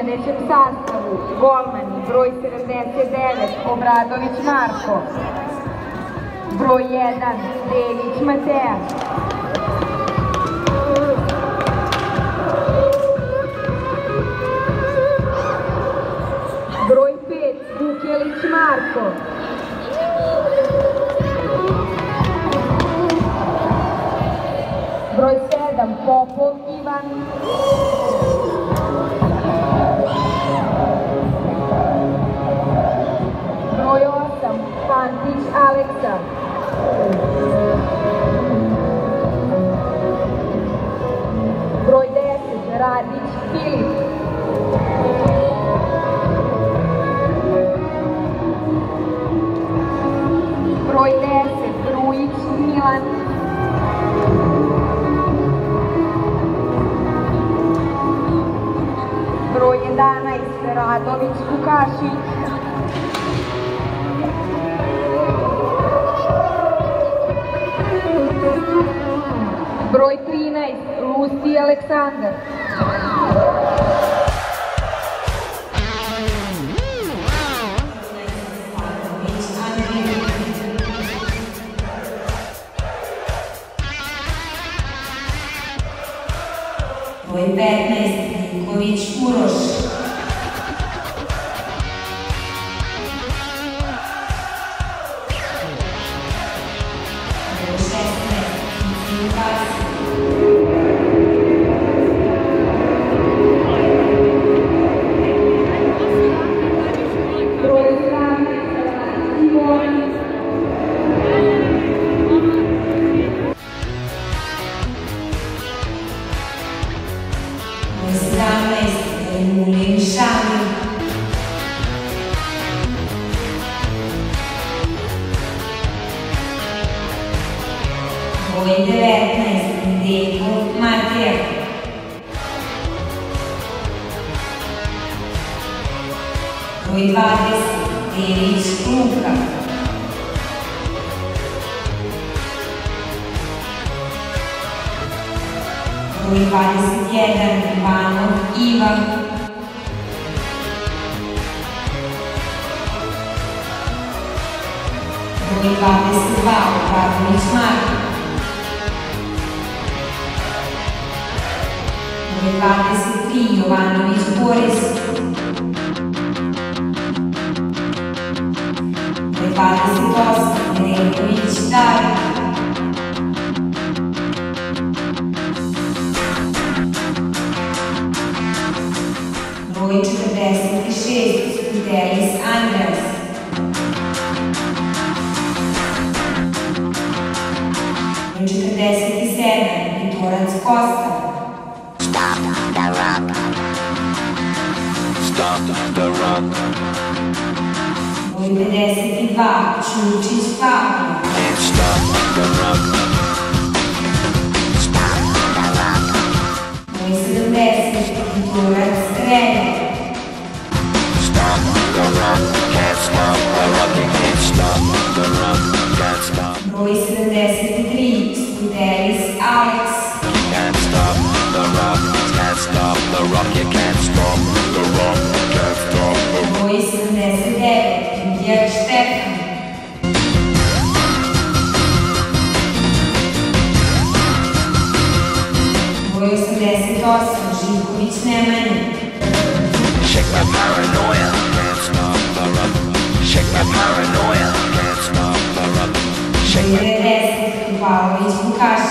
sledećem sastavu: golmani broj 79 Obradović Marko, broj 1 Dević Matea, broj 5 Vukelić Marko, broj 7 Popov Ivan, broj 8 Pantić Aleksa, broj 10 Radić Filip, broj 10 Grujić Milan, broj 11 Radović Vukašin, broj 13 Lusti Aleksandar. Broj 15 Ninković Uroš, broj 16 broj 21 Ivanov Iva, broj 22 Radović Marko, broj 23 Jovanović Boris, broj 28 Nemanja Štefan, broj 46 Delis Andres, broj 47 Vitorac Kosta, Stop the rock, broj 52 Čučić Pavla, Stop the rock, broj 70 Vitorac Relja, broj 73 Skuderis Alex, broj 79 Judiak Štefan, broj 88 Živković Nemanja. Check my paranoia, can't stop the rock. Check my paranoia, can't stop the rock. Check my paranoia, can't stop the rock.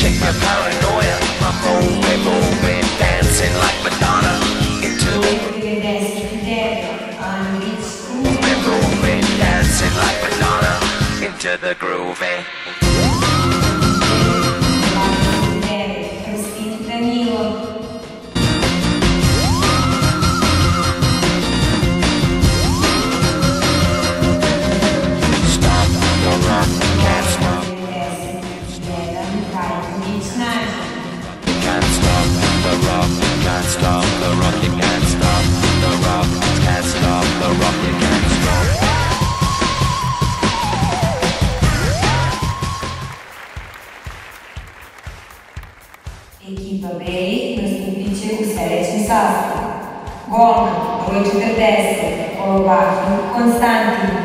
Check my paranoia, I'm moving, dancing like Madonna. Into moving, dancing like Madonna. Into the groovy. Thank you. i Babeli nastupit će u sledećem sastavu. Golman, broj 40, Olobahin Konstantin.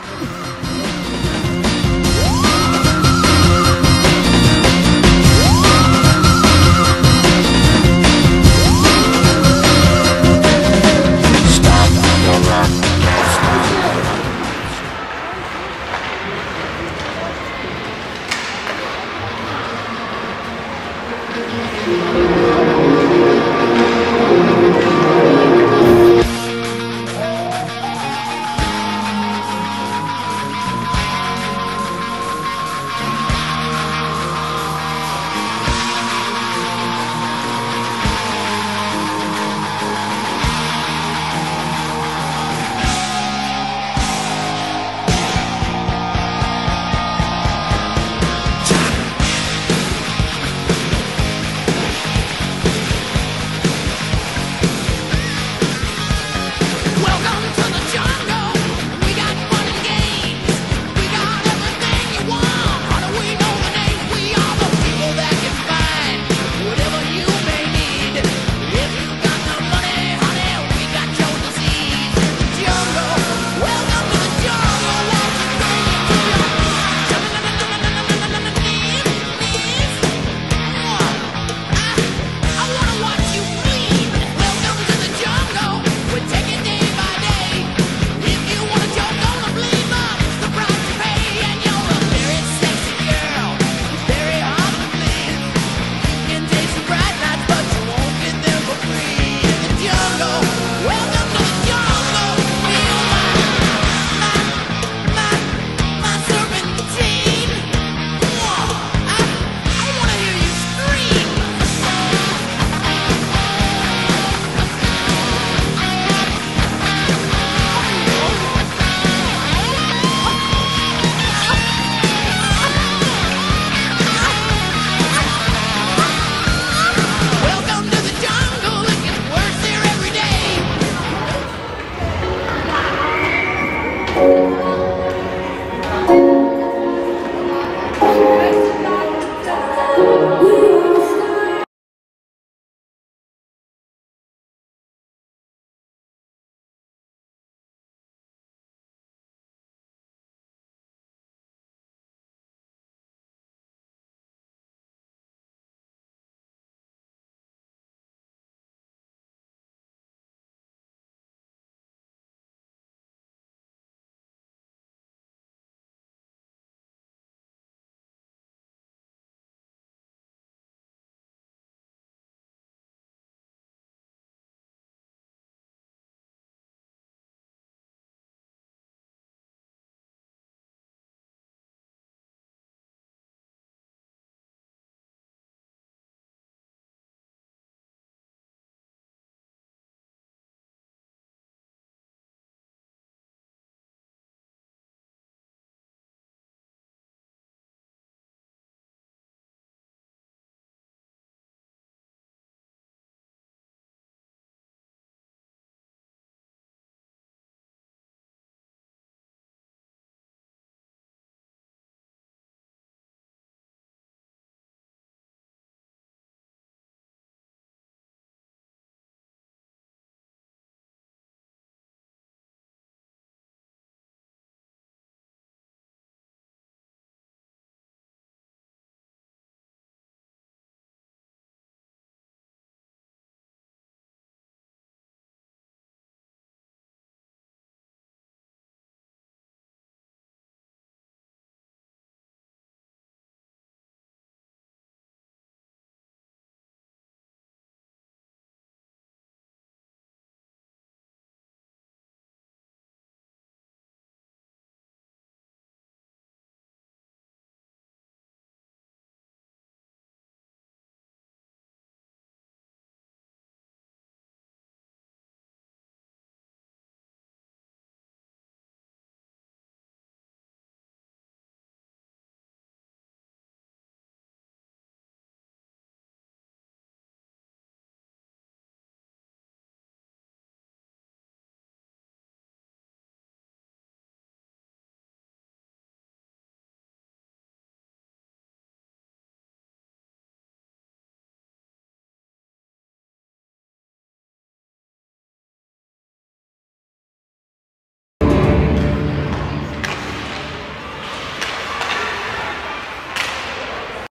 Thank you.